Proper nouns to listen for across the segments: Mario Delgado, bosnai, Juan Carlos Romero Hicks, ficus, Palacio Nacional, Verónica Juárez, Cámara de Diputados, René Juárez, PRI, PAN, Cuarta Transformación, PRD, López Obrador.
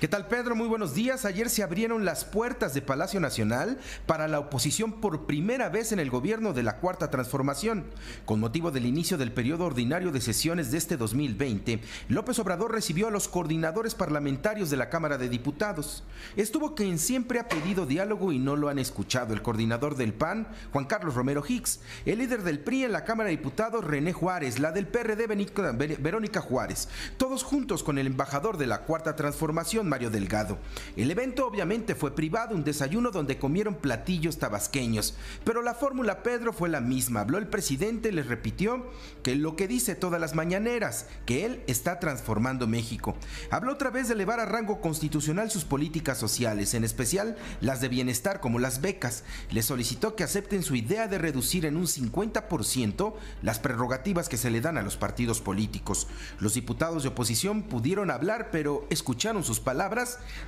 ¿Qué tal, Pedro? Muy buenos días. Ayer se abrieron las puertas de Palacio Nacional para la oposición por primera vez en el gobierno de la Cuarta Transformación. Con motivo del inicio del periodo ordinario de sesiones de este 2020, López Obrador recibió a los coordinadores parlamentarios de la Cámara de Diputados. Estuvo quien siempre ha pedido diálogo y no lo han escuchado: el coordinador del PAN, Juan Carlos Romero Hicks; el líder del PRI en la Cámara de Diputados, René Juárez; la del PRD, Verónica Juárez, todos juntos con el embajador de la Cuarta Transformación, Mario Delgado. El evento obviamente fue privado, un desayuno donde comieron platillos tabasqueños, pero la fórmula, Pedro, fue la misma. Habló el presidente, les repitió que lo que dice todas las mañaneras, que él está transformando México. Habló otra vez de elevar a rango constitucional sus políticas sociales, en especial las de bienestar como las becas. Les solicitó que acepten su idea de reducir en un 50% las prerrogativas que se le dan a los partidos políticos. Los diputados de oposición pudieron hablar, pero escucharon sus palabras,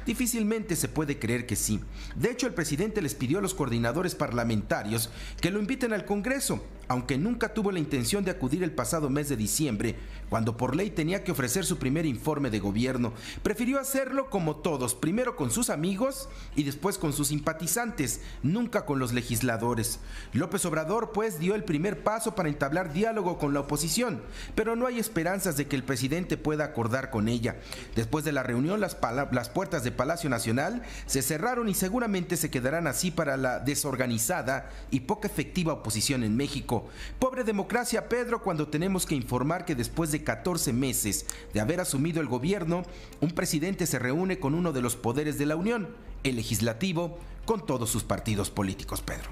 difícilmente se puede creer que sí. De hecho, el presidente les pidió a los coordinadores parlamentarios que lo inviten al Congreso, aunque nunca tuvo la intención de acudir el pasado mes de diciembre, cuando por ley tenía que ofrecer su primer informe de gobierno. Prefirió hacerlo como todos, primero con sus amigos y después con sus simpatizantes, nunca con los legisladores. López Obrador, pues, dio el primer paso para entablar diálogo con la oposición, pero no hay esperanzas de que el presidente pueda acordar con ella. Después de la reunión, las puertas de Palacio Nacional se cerraron y seguramente se quedarán así para la desorganizada y poco efectiva oposición en México. Pobre democracia, Pedro, cuando tenemos que informar que después de 14 meses de haber asumido el gobierno, un presidente se reúne con uno de los poderes de la Unión, el legislativo, con todos sus partidos políticos, Pedro.